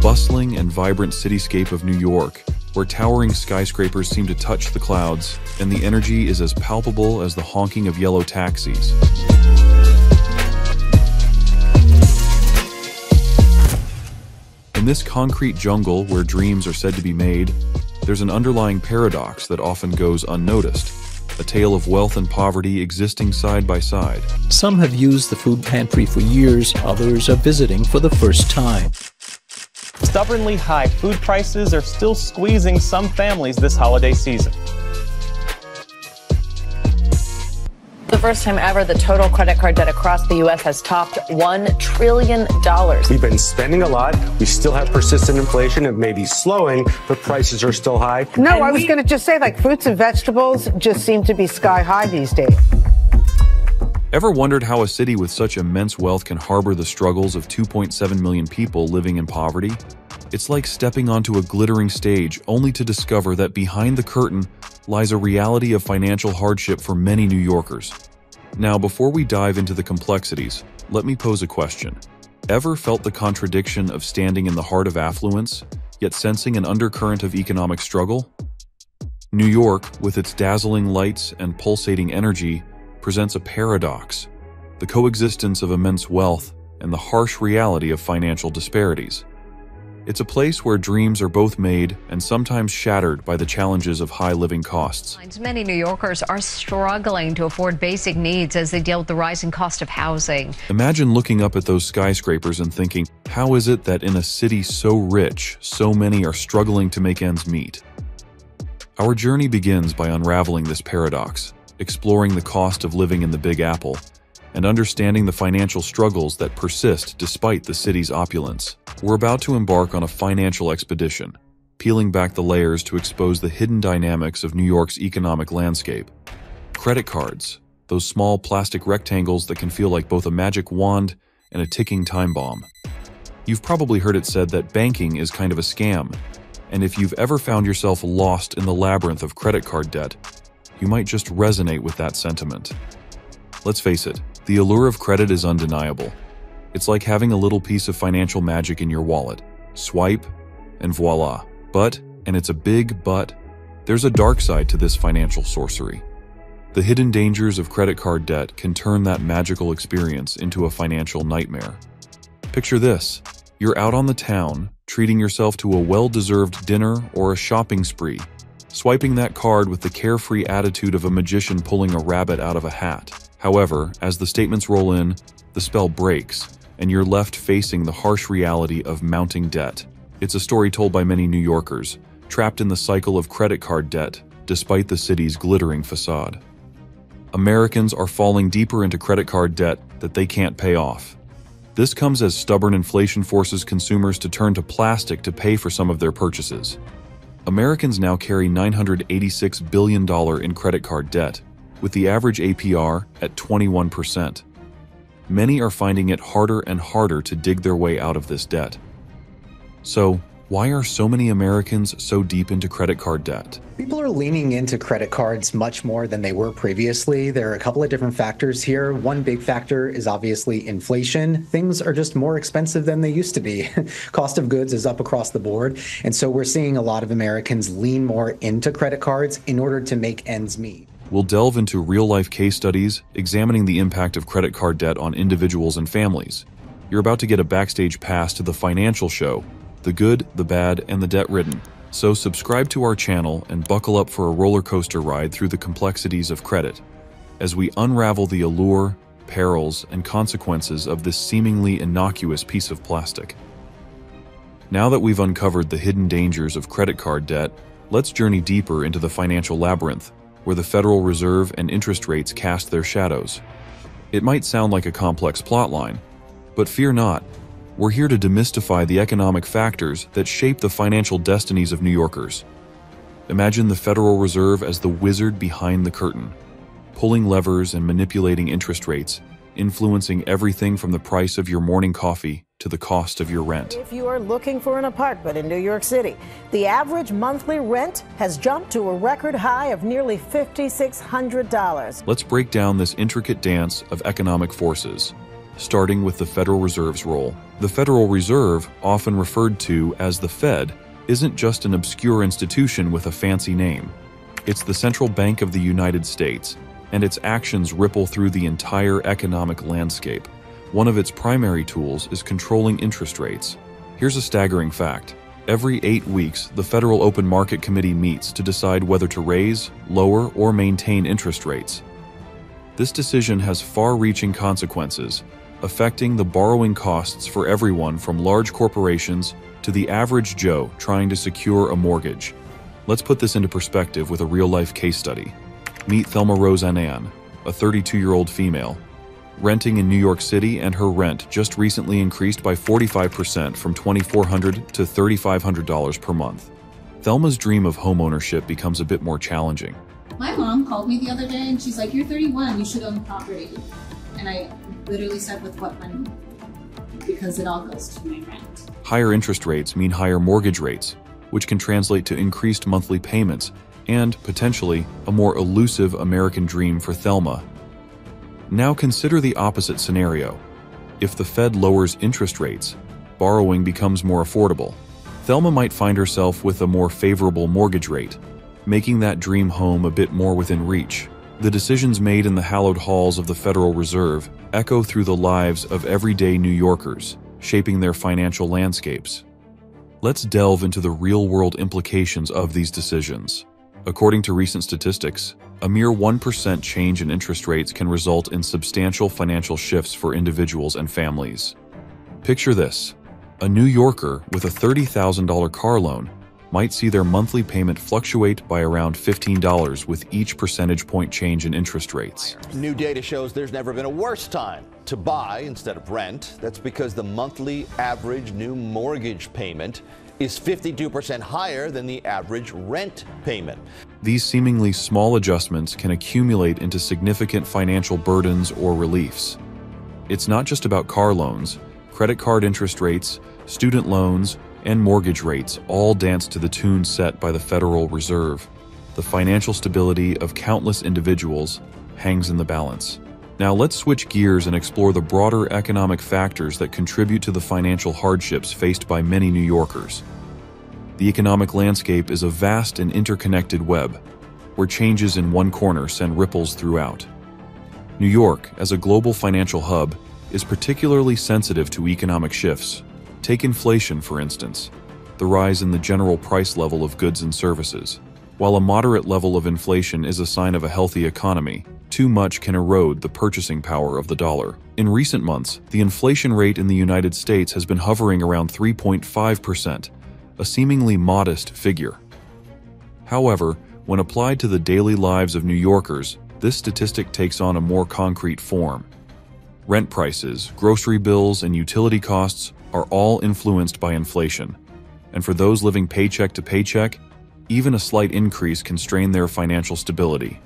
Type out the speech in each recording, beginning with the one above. bustling and vibrant cityscape of New York, where towering skyscrapers seem to touch the clouds, and the energy is as palpable as the honking of yellow taxis. In this concrete jungle where dreams are said to be made, there's an underlying paradox that often goes unnoticed, a tale of wealth and poverty existing side by side. Some have used the food pantry for years, others are visiting for the first time. Stubbornly high food prices are still squeezing some families this holiday season. The first time ever, the total credit card debt across the U.S. has topped $1 trillion. We've been spending a lot. We still have persistent inflation. It may be slowing, but prices are still high. No, I was going to just say, like, fruits and vegetables just seem to be sky high these days. Ever wondered how a city with such immense wealth can harbor the struggles of 2.7 million people living in poverty? It's like stepping onto a glittering stage only to discover that behind the curtain lies a reality of financial hardship for many New Yorkers. Now, before we dive into the complexities, let me pose a question. Ever felt the contradiction of standing in the heart of affluence, yet sensing an undercurrent of economic struggle? New York, with its dazzling lights and pulsating energy, presents a paradox, the coexistence of immense wealth and the harsh reality of financial disparities. It's a place where dreams are both made and sometimes shattered by the challenges of high living costs. Many New Yorkers are struggling to afford basic needs as they deal with the rising cost of housing. Imagine looking up at those skyscrapers and thinking, how is it that in a city so rich, so many are struggling to make ends meet? Our journey begins by unraveling this paradox, exploring the cost of living in the Big Apple, and understanding the financial struggles that persist despite the city's opulence. We're about to embark on a financial expedition, peeling back the layers to expose the hidden dynamics of New York's economic landscape. Credit cards, those small plastic rectangles that can feel like both a magic wand and a ticking time bomb. You've probably heard it said that banking is kind of a scam, and if you've ever found yourself lost in the labyrinth of credit card debt, you might just resonate with that sentiment. Let's face it, the allure of credit is undeniable. It's like having a little piece of financial magic in your wallet. Swipe, and voila. But, and it's a big but, there's a dark side to this financial sorcery. The hidden dangers of credit card debt can turn that magical experience into a financial nightmare. Picture this, you're out on the town, treating yourself to a well-deserved dinner or a shopping spree, swiping that card with the carefree attitude of a magician pulling a rabbit out of a hat. However, as the statements roll in, the spell breaks, and you're left facing the harsh reality of mounting debt. It's a story told by many New Yorkers, trapped in the cycle of credit card debt, despite the city's glittering facade. Americans are falling deeper into credit card debt that they can't pay off. This comes as stubborn inflation forces consumers to turn to plastic to pay for some of their purchases. Americans now carry $986 billion in credit card debt, with the average APR at 21%. Many are finding it harder and harder to dig their way out of this debt. So, why are so many Americans so deep into credit card debt? People are leaning into credit cards much more than they were previously. There are a couple of different factors here. One big factor is obviously inflation. Things are just more expensive than they used to be. Cost of goods is up across the board. And so we're seeing a lot of Americans lean more into credit cards in order to make ends meet. We'll delve into real-life case studies, examining the impact of credit card debt on individuals and families. You're about to get a backstage pass to the financial show, the good, the bad, and the debt-ridden. So subscribe to our channel and buckle up for a roller coaster ride through the complexities of credit, as we unravel the allure, perils, and consequences of this seemingly innocuous piece of plastic. Now that we've uncovered the hidden dangers of credit card debt, let's journey deeper into the financial labyrinth, where the Federal Reserve and interest rates cast their shadows. It might sound like a complex plotline, but fear not. We're here to demystify the economic factors that shape the financial destinies of New Yorkers. Imagine the Federal Reserve as the wizard behind the curtain, pulling levers and manipulating interest rates, influencing everything from the price of your morning coffee to the cost of your rent. If you are looking for an apartment in New York City, the average monthly rent has jumped to a record high of nearly $5,600. Let's break down this intricate dance of economic forces, starting with the Federal Reserve's role. The Federal Reserve, often referred to as the Fed, isn't just an obscure institution with a fancy name. It's the central bank of the United States, and its actions ripple through the entire economic landscape. One of its primary tools is controlling interest rates. Here's a staggering fact. Every 8 weeks, the Federal Open Market Committee meets to decide whether to raise, lower, or maintain interest rates. This decision has far-reaching consequences, affecting the borrowing costs for everyone from large corporations to the average Joe trying to secure a mortgage. Let's put this into perspective with a real-life case study. Meet Thelma Rose Annan, a 32-year-old female, renting in New York City, and her rent just recently increased by 45% from $2,400 to $3,500 per month. Thelma's dream of homeownership becomes a bit more challenging. My mom called me the other day and she's like, "You're 31, you should own property." And I literally said, "With what money?" Because it all goes to my rent. Higher interest rates mean higher mortgage rates, which can translate to increased monthly payments and, potentially, a more elusive American dream for Thelma. Now consider the opposite scenario. If the Fed lowers interest rates, borrowing becomes more affordable. Thelma might find herself with a more favorable mortgage rate, making that dream home a bit more within reach. The decisions made in the hallowed halls of the Federal Reserve echo through the lives of everyday New Yorkers, shaping their financial landscapes. Let's delve into the real-world implications of these decisions. According to recent statistics, a mere 1% change in interest rates can result in substantial financial shifts for individuals and families. Picture this. A New Yorker with a $30,000 car loan might see their monthly payment fluctuate by around $15 with each percentage point change in interest rates. New data shows there's never been a worse time to buy instead of rent. That's because the monthly average new mortgage payment is 52% higher than the average rent payment. These seemingly small adjustments can accumulate into significant financial burdens or reliefs. It's not just about car loans. Credit card interest rates, student loans, and mortgage rates all dance to the tune set by the Federal Reserve. The financial stability of countless individuals hangs in the balance. Now let's switch gears and explore the broader economic factors that contribute to the financial hardships faced by many New Yorkers. The economic landscape is a vast and interconnected web, where changes in one corner send ripples throughout. New York, as a global financial hub, is particularly sensitive to economic shifts. Take inflation, for instance, the rise in the general price level of goods and services. While a moderate level of inflation is a sign of a healthy economy, too much can erode the purchasing power of the dollar. In recent months, the inflation rate in the United States has been hovering around 3.5%, a seemingly modest figure. However, when applied to the daily lives of New Yorkers, this statistic takes on a more concrete form. Rent prices, grocery bills, and utility costs are all influenced by inflation. And for those living paycheck to paycheck, even a slight increase can strain their financial stability.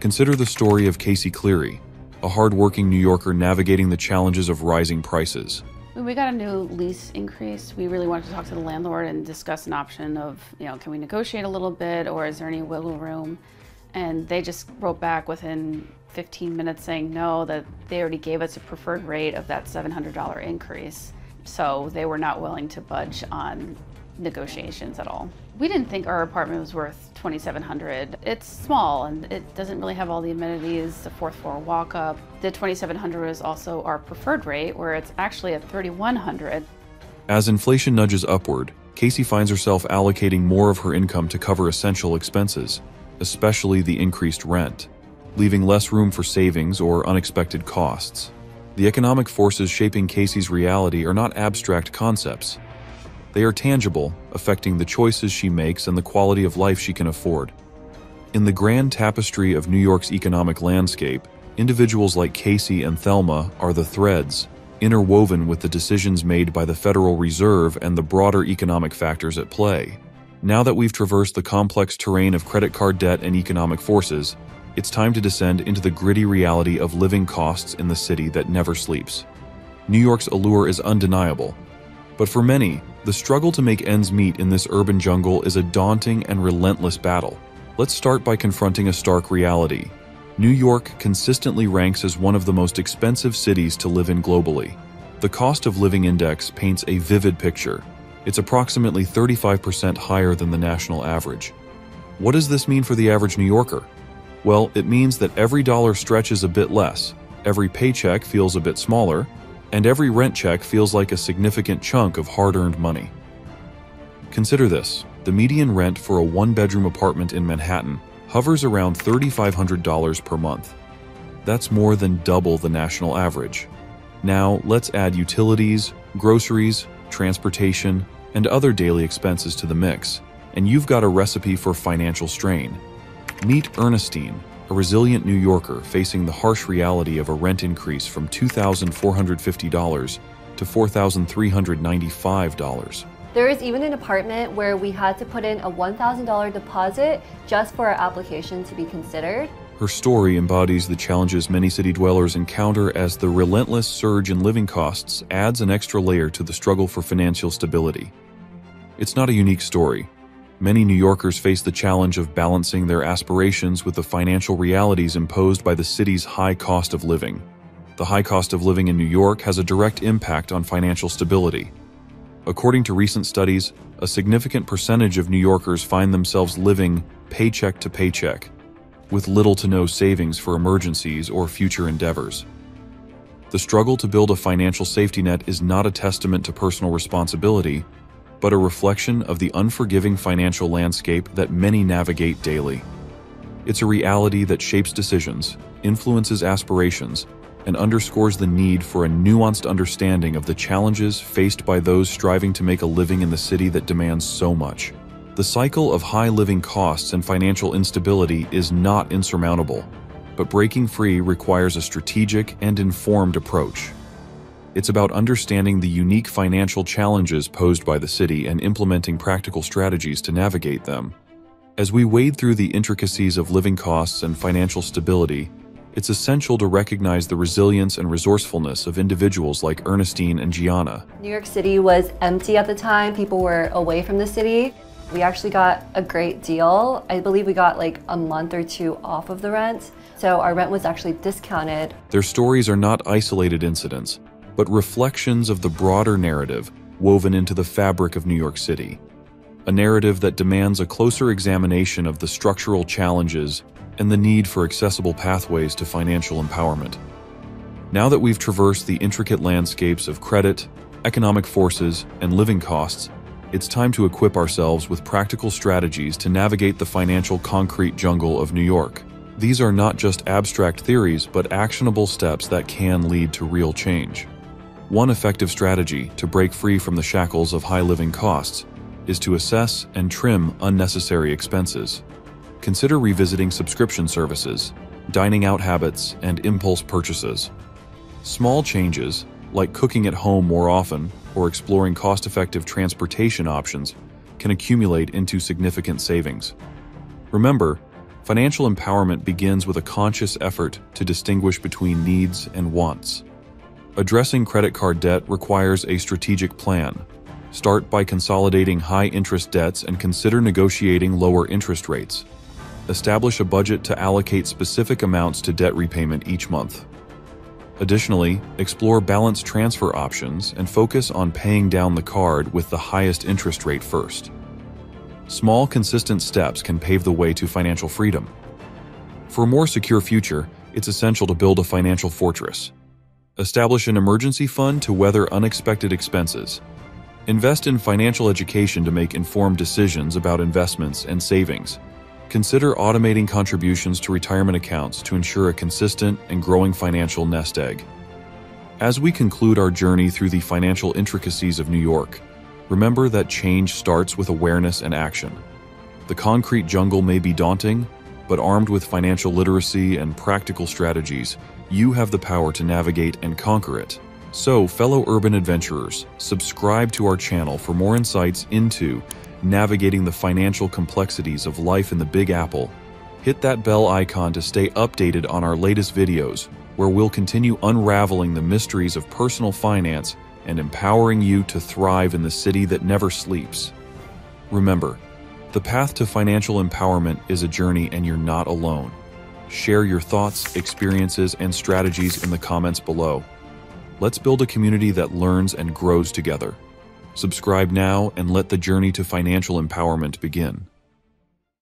Consider the story of Casey Cleary, a hardworking New Yorker navigating the challenges of rising prices. When we got a new lease increase, we really wanted to talk to the landlord and discuss an option of, can we negotiate a little bit, or is there any wiggle room? And they just wrote back within 15 minutes saying no, that they already gave us a preferred rate of that $700 increase. So they were not willing to budge on negotiations at all. We didn't think our apartment was worth $2,700. It's small and it doesn't really have all the amenities, the fourth floor walk up. The $2,700 is also our preferred rate, where it's actually at $3,100. As inflation nudges upward, Casey finds herself allocating more of her income to cover essential expenses, especially the increased rent, leaving less room for savings or unexpected costs. The economic forces shaping Casey's reality are not abstract concepts. They are tangible, affecting the choices she makes and the quality of life she can afford. In the grand tapestry of New York's economic landscape, individuals like Casey and Thelma are the threads, interwoven with the decisions made by the Federal Reserve and the broader economic factors at play. Now that we've traversed the complex terrain of credit card debt and economic forces, it's time to descend into the gritty reality of living costs in the city that never sleeps. New York's allure is undeniable, but for many, the struggle to make ends meet in this urban jungle is a daunting and relentless battle. Let's start by confronting a stark reality. New York consistently ranks as one of the most expensive cities to live in globally. The Cost of Living Index paints a vivid picture. It's approximately 35% higher than the national average. What does this mean for the average New Yorker? Well, it means that every dollar stretches a bit less, every paycheck feels a bit smaller, and every rent check feels like a significant chunk of hard-earned money. Consider this. The median rent for a one-bedroom apartment in Manhattan hovers around $3,500 per month. That's more than double the national average. Now, let's add utilities, groceries, transportation, and other daily expenses to the mix, and you've got a recipe for financial strain. Meet Ernestine, a resilient New Yorker facing the harsh reality of a rent increase from $2,450 to $4,395. There is even an apartment where we had to put in a $1,000 deposit just for our application to be considered. Her story embodies the challenges many city dwellers encounter as the relentless surge in living costs adds an extra layer to the struggle for financial stability. It's not a unique story. Many New Yorkers face the challenge of balancing their aspirations with the financial realities imposed by the city's high cost of living. The high cost of living in New York has a direct impact on financial stability. According to recent studies, a significant percentage of New Yorkers find themselves living paycheck to paycheck, with little to no savings for emergencies or future endeavors. The struggle to build a financial safety net is not a testament to personal responsibility, but a reflection of the unforgiving financial landscape that many navigate daily. It's a reality that shapes decisions, influences aspirations, and underscores the need for a nuanced understanding of the challenges faced by those striving to make a living in the city that demands so much. The cycle of high living costs and financial instability is not insurmountable, but breaking free requires a strategic and informed approach. It's about understanding the unique financial challenges posed by the city and implementing practical strategies to navigate them. As we wade through the intricacies of living costs and financial stability, it's essential to recognize the resilience and resourcefulness of individuals like Ernestine and Gianna. New York City was empty at the time. People were away from the city. We actually got a great deal. I believe we got like a month or two off of the rent, so our rent was actually discounted. Their stories are not isolated incidents, but reflections of the broader narrative woven into the fabric of New York City. A narrative that demands a closer examination of the structural challenges and the need for accessible pathways to financial empowerment. Now that we've traversed the intricate landscapes of credit, economic forces, and living costs, it's time to equip ourselves with practical strategies to navigate the financial concrete jungle of New York. These are not just abstract theories, but actionable steps that can lead to real change. One effective strategy to break free from the shackles of high living costs is to assess and trim unnecessary expenses. Consider revisiting subscription services, dining out habits, and impulse purchases. Small changes, like cooking at home more often or exploring cost-effective transportation options, can accumulate into significant savings. Remember, financial empowerment begins with a conscious effort to distinguish between needs and wants. Addressing credit card debt requires a strategic plan. Start by consolidating high-interest debts and consider negotiating lower interest rates. Establish a budget to allocate specific amounts to debt repayment each month. Additionally, explore balance transfer options and focus on paying down the card with the highest interest rate first. Small, consistent steps can pave the way to financial freedom. For a more secure future, it's essential to build a financial fortress. Establish an emergency fund to weather unexpected expenses. Invest in financial education to make informed decisions about investments and savings. Consider automating contributions to retirement accounts to ensure a consistent and growing financial nest egg. As we conclude our journey through the financial intricacies of New York, remember that change starts with awareness and action. The concrete jungle may be daunting, but armed with financial literacy and practical strategies, you have the power to navigate and conquer it. So, fellow urban adventurers, subscribe to our channel for more insights into navigating the financial complexities of life in the Big Apple. Hit that bell icon to stay updated on our latest videos, where we'll continue unraveling the mysteries of personal finance and empowering you to thrive in the city that never sleeps. Remember, the path to financial empowerment is a journey and you're not alone. Share your thoughts, experiences, and strategies in the comments below. Let's build a community that learns and grows together. Subscribe now and let the journey to financial empowerment begin.